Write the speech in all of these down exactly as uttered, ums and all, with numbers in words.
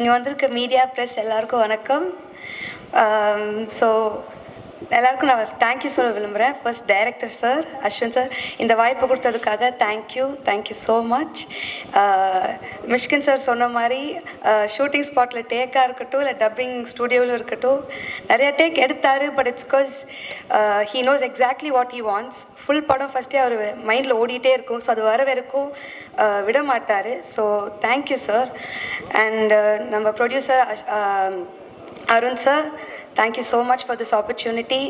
இங்கே வந்திருக்க media press எல்லாருக்கும் வணக்கம். ஸோ எல்லாருக்கும் நான் தேங்க்யூ சொல்ல விரும்புகிறேன். First director sir Ashwin sir இந்த வாய்ப்பு கொடுத்ததுக்காக thank you thank you so much. Mysskin sir சொன்ன மாதிரி ஷூட்டிங் ஸ்பாட்டில் டேக்காக இருக்கட்டும் இல்லை டப்பிங் ஸ்டூடியோவில் இருக்கட்டும் நிறையா டேக் எடுத்தார். But it's because he knows exactly what he wants. Full படம் ஃபஸ்ட்டே அவர் மைண்டில் ஓடிட்டே இருக்கும். ஸோ அது வர வரைக்கும் விட மாட்டார். So thank you sir. அண்ட் நம்ம producer Arun sir, thank you so much for this opportunity,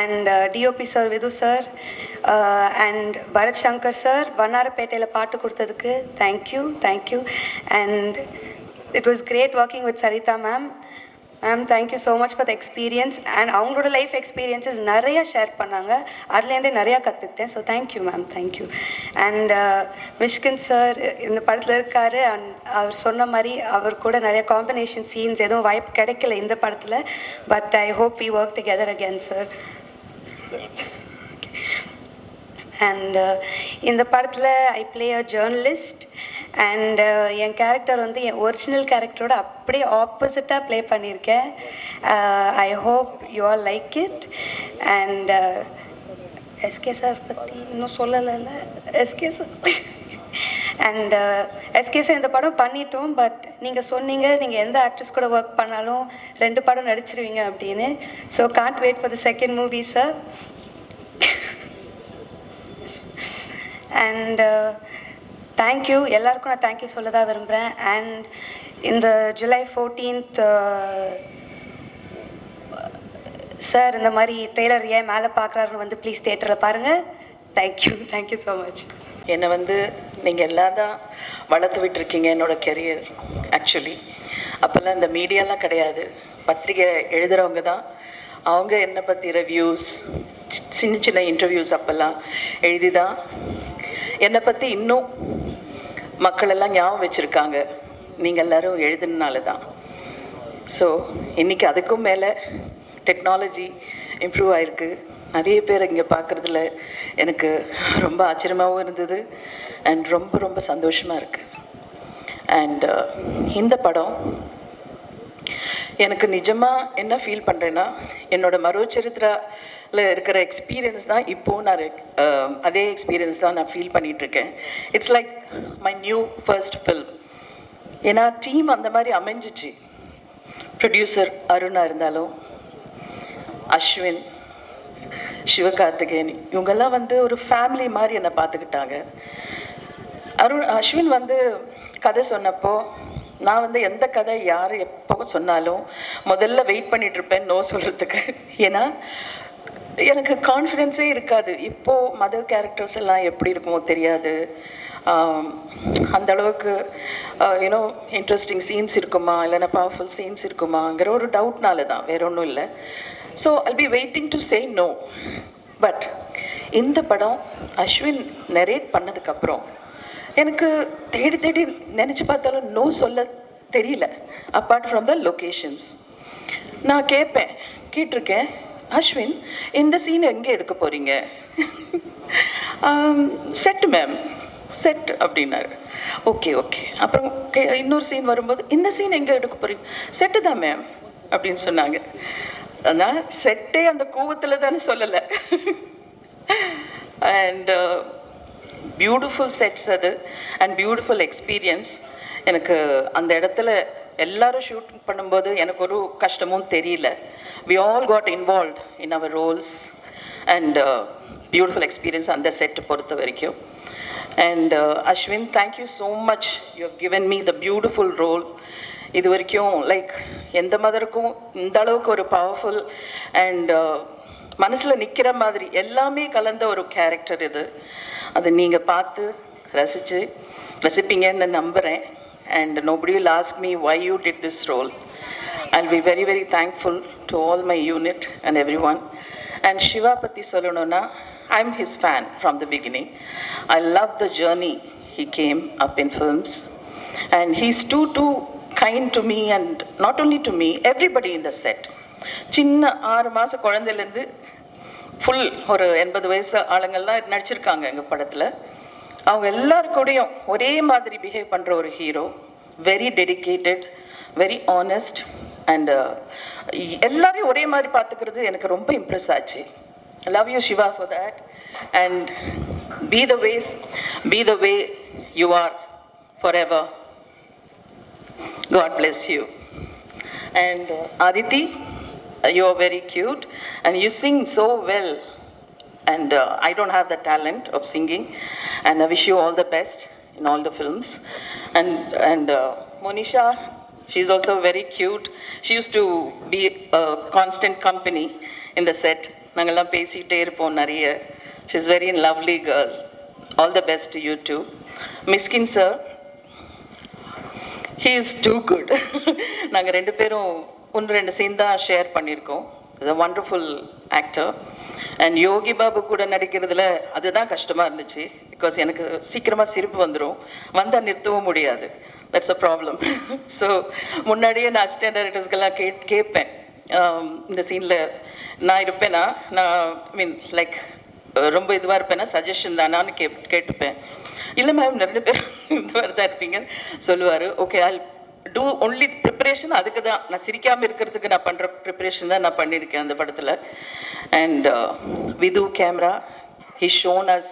and uh, D O P sir, Vidu sir, uh, and Bharat Shankar sir, Vanarapetela paattu kodutadukku, thank you, thank you, and it was great working with Sarita ma'am. Ma'am, thank you so much for the experience, and avangaloda life experiences nariya share pannanga, adla ende nariya kathukten. So thank you ma'am, thank you. And uh, Mysskin sir indha padathila irukkaru, and avar sonna mari avar kuda nariya combination scenes edho vibe kedaikala indha padathila, but I hope we work together again sir. And uh, indha padathila I play a journalist, and என் character வந்து என் original கேரக்டரோட அப்படியே ஆப்போசிட்டாக play பண்ணியிருக்கேன். I hope you all like it. And SK sir பற்றி இன்னும் சொல்லலைல்ல. SK sir and SK sir இந்த படம் பண்ணிட்டோம், பட் நீங்கள் சொன்னீங்க நீங்கள் எந்த ஆக்ட்ரஸ் கூட ஒர்க் பண்ணாலும் ரெண்டு படம் நடிச்சிருவீங்க அப்படின்னு. So can't wait for the second movie sir. And thank you எல்லாருக்கும் நான் தேங்க்யூ சொல்ல தான் விரும்புகிறேன். அண்ட் இந்த ஜூலை ஃபோர்டீன்த் சார் இந்த மாதிரி ட்ரெய்லர் ஏன் மேலே பார்க்குறாருன்னு வந்து ப்ளீஸ் தேட்டரில் பாருங்கள். Thank you thank you so much. என்னை வந்து நீங்கள் எல்லாம் தான் வளர்த்து விட்டுருக்கீங்க என்னோடய கெரியர். ஆக்சுவலி அப்போல்லாம் இந்த மீடியாலாம் கிடையாது, பத்திரிகை எழுதுகிறவங்க தான் அவங்க என்னை பற்றி ரிவ்யூஸ் சின்ன சின்ன இன்டர்வியூஸ் அப்போல்லாம் எழுதி தான் என்னை பற்றி இன்னும் மக்களெல்லாம் ஞாபகம் வச்சுருக்காங்க. நீங்கள் எல்லோரும் எழுதுனால தான். ஸோ இன்றைக்கி அதுக்கும் மேலே டெக்னாலஜி இம்ப்ரூவ் ஆகிருக்கு. நிறைய பேர் இங்கே பார்க்குறதுல எனக்கு ரொம்ப ஆச்சரியமாகவும் இருந்தது, அண்ட் ரொம்ப ரொம்ப சந்தோஷமாக இருக்குது. அண்ட் இந்த படம் எனக்கு நிஜமாக என்ன ஃபீல் பண்ணுறேன்னா, என்னோடய மரோச்சரித்திராவில் இருக்கிற எக்ஸ்பீரியன்ஸ் தான் இப்போது நான் அதே எக்ஸ்பீரியன்ஸ் தான் நான் ஃபீல் பண்ணிகிட்ருக்கேன். It's like my new first film. ஏன்னா டீம் அந்த மாதிரி அமைஞ்சிச்சு. ப்ரொடியூசர் அருணாக இருந்தாலும், அஸ்வின், சிவகார்த்திகேயன் இவங்கெல்லாம் வந்து ஒரு ஃபேமிலி மாதிரி என்னை பார்த்துக்கிட்டாங்க. அருண் அஸ்வின் வந்து கதை சொன்னப்போ நான் வந்து எந்த கதை யார் எப்போ சொன்னாலும் முதல்ல வெயிட் பண்ணிகிட்ருப்பேன் நோ சொல்கிறதுக்கு. ஏன்னா எனக்கு கான்ஃபிடென்ஸே இருக்காது. இப்போது மதர் கேரக்டர்ஸ் எல்லாம் எப்படி இருக்குமோ தெரியாது, அந்தளவுக்கு யூனோ இன்ட்ரெஸ்டிங் சீன்ஸ் இருக்குமா இல்லைன்னா பவர்ஃபுல் சீன்ஸ் இருக்குமாங்கிற ஒரு டவுட்னால தான், வேற ஒன்றும் இல்லை. So I be waiting to say no. But இந்த படம் அஸ்வின் நரேட் பண்ணதுக்கப்புறம் எனக்கு தேடி தேடி நினச்சி பார்த்தாலும் நோ சொல்ல தெரியல. அப்பார்ட் ஃப்ரம் த லொக்கேஷன்ஸ் நான் கேட்பேன், கேட்டிருக்கேன் அஸ்வின் இந்த சீன் எங்கே எடுக்க போகிறீங்க, செட் மேம் செட் அப்படின்னாரு. Okay okay. அப்புறம் இன்னொரு சீன் வரும்போது இந்த சீன் எங்கே எடுக்க போகிறீங்க, செட்டு தான் மேம் அப்படின்னு சொன்னாங்க. ஆனால் செட்டே அந்த கோவத்தில் தானே சொல்லலை. அண்ட் பியூட்டிஃபுல் செட்ஸ் அது, அண்ட் பியூட்டிஃபுல் எக்ஸ்பீரியன்ஸ். எனக்கு அந்த இடத்துல எல்லோரும் ஷூட் பண்ணும்போது எனக்கு ஒரு கஷ்டமும் தெரியல. We all got involved in our roles, and beautiful experience அந்த செட்டு பொறுத்த வரைக்கும். And Ashwin thank you so much, you have given me the beautiful role. இது வரைக்கும் லைக் எந்த மதருக்கும் இந்த அளவுக்கு ஒரு பவர்ஃபுல் அண்ட் மனசில் நிற்கிற மாதிரி எல்லாமே கலந்த ஒரு கேரக்டர் இது. அது நீங்கள் பார்த்து ரசித்து ரசிப்பீங்கன்னு நம்புகிறேன். And nobody will ask me why you did this role. I'll be very very thankful to all my unit and everyone. And Shivapati Solonona, I'm his fan from the beginning. I love the journey he came up in films, and he's too too kind to me, and not only to me, everybody in the set. சின்ன ஆறு மாதம் குழந்தையிலேருந்து full ஒரு எண்பது வயசு ஆளுங்கள்லாம் நடிச்சிருக்காங்க எங்கள் படத்தில். அவங்க எல்லாருக்கூடையும் ஒரே மாதிரி பிஹேவ் பண்ணுற ஒரு hero, very dedicated, very honest, and ellare ore mari paathukiradhu enakku romba impress aachu. I love you, Shiva, for that, and be the ways, be the way you are forever. God bless you. And uh, Aditi, you are very cute and you sing so well. And uh, I don't have the talent of singing, and I wish you all the best in all the films. And and uh, Monisha, she's also very cute. She used to be a constant company in the set. Nangalam pesitte irpom nariya. She's very a lovely girl. All the best to you too. Mysskin sir, he is too good. Nanga rendu perum un rendu scene da share pannirkom. He's a wonderful actor. And Yogi Babu kuda nadikkiradhula adhu dhaan kashtama irundhuchu, because enakku seekirama siruppu vandrum, vandha nirthavum mudiyadhu. That's a problem. So munnadiye na assistant directors kala keppen, indha scene la na irupena na, I mean like romba idhuva irupena, suggestion dana nu kettupen. Illa ma'am rendu per indha vartha irpinga solluvaru. Okay, I'll do only preparation. அதுக்கு தான் நான் சிரிக்காமல் இருக்கிறதுக்கு நான் பண்ணுற preparation தான் நான் பண்ணியிருக்கேன் அந்த படத்தில். And Vidhu camera, he shown as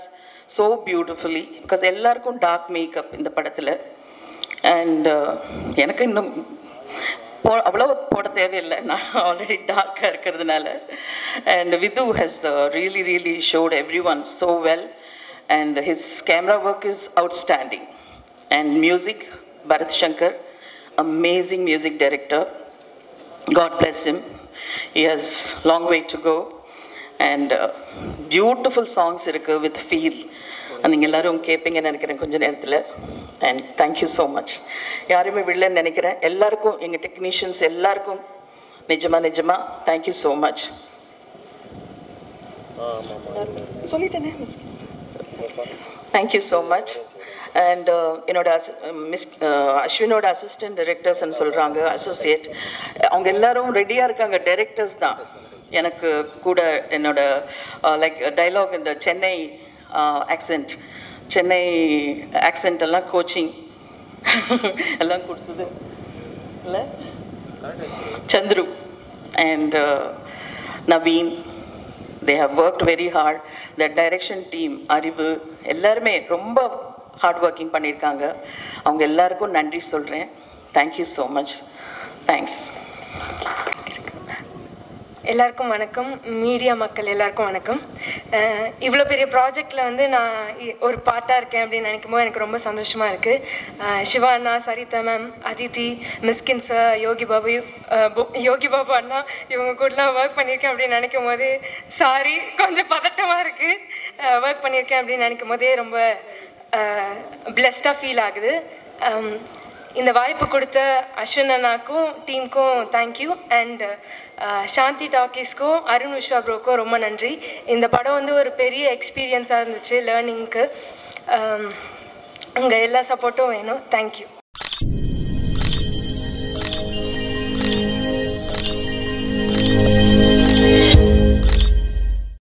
so beautifully, because எல்லாருக்கும் டார்க் மேக்கப் இந்த படத்தில். அண்ட் எனக்கு இன்னும் போ அவ்வளோ போட தேவையில்லை, நான் ஆல்ரெடி டார்க்காக இருக்கிறதுனால. And Vidhu has really really shot every one so well. And his camera work is outstanding. And music, Bharath Shankar, amazing music director. God bless him. He has long way to go. And uh, beautiful songs irukku with feel. Ninge ellarum keppinga nenikiren konja nerathila. And thank you so much. Yarume vidla nenikiren ellarkum, enga technicians ellarkum nijama nijama thank you so much. Solitene Mysskin, thank you so much. And uh, you know, as uh, Miss uh, Ashwin or assistant directors and சொல்றாங்க associate, அவங்க எல்லாரும் ரெடியா இருக்காங்க. directors தான் எனக்கு கூட என்னோட like dialogue in the Chennai uh, accent, Chennai accent எல்லாம் coaching எல்லாம் கொடுத்தது இல்ல Chandru and uh, Naveen. They have worked very hard. The direction team Arivu எல்லாரும் ரொம்ப hard working பண்ணிருக்காங்க. அவங்க எல்லாருக்கும் நன்றி சொல்றேன். Thank you so much. Thanks. எல்லாருக்கும் வணக்கம். மீடியா மக்கள் எல்லாருக்கும் வணக்கம். இவ்வளோ பெரிய ப்ராஜெக்டில் வந்து நான் ஒரு பார்ட்டாக இருக்கேன் அப்படின்னு நினைக்கும் போது எனக்கு ரொம்ப சந்தோஷமாக இருக்குது. சிவா அண்ணா, சரிதா மேம், அதிதி, மிஸ்கின் சார், யோகி பாபு, யோகி பாபு அண்ணா, இவங்க கூடலாம் ஒர்க் பண்ணியிருக்கேன் அப்படின்னு நினைக்கும் போது சாரி கொஞ்சம் பதட்டமாக இருக்குது. ஒர்க் பண்ணியிருக்கேன் அப்படின்னு நினைக்கும் போதே ரொம்ப பிளஸ்டாக ஃபீல் ஆகுது. இந்த வாய்ப்பு கொடுத்த அஸ்வின் அண்ணாக்கும் டீமுக்கும் தேங்க்யூ. அண்ட் ஷாந்தி டாக்கிஸ்க்கும் அருணுஷா ப்ரோக்கும் ரொம்ப நன்றி. இந்த படம் வந்து ஒரு பெரிய எக்ஸ்பீரியன்ஸாக இருந்துச்சு லேர்னிங்க்கு. உங்கள் எல்லா சப்போர்ட்டும் வேணும். தேங்க்யூ.